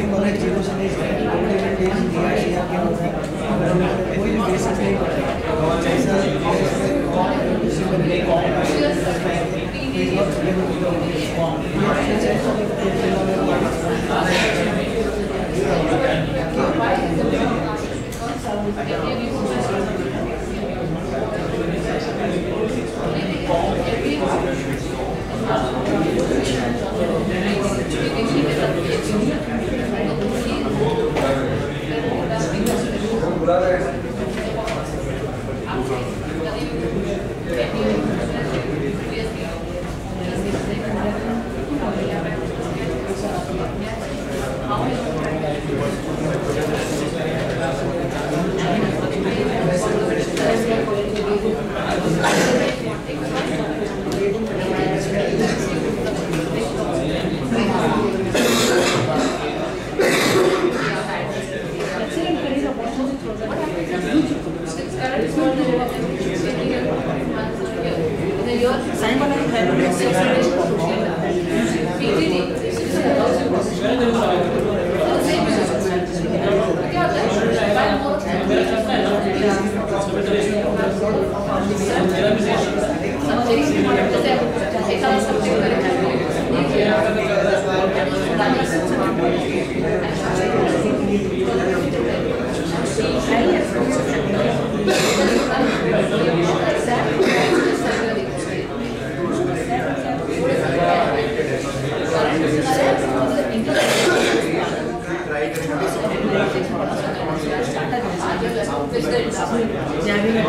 building college Jerusalem is located in the area of who is basically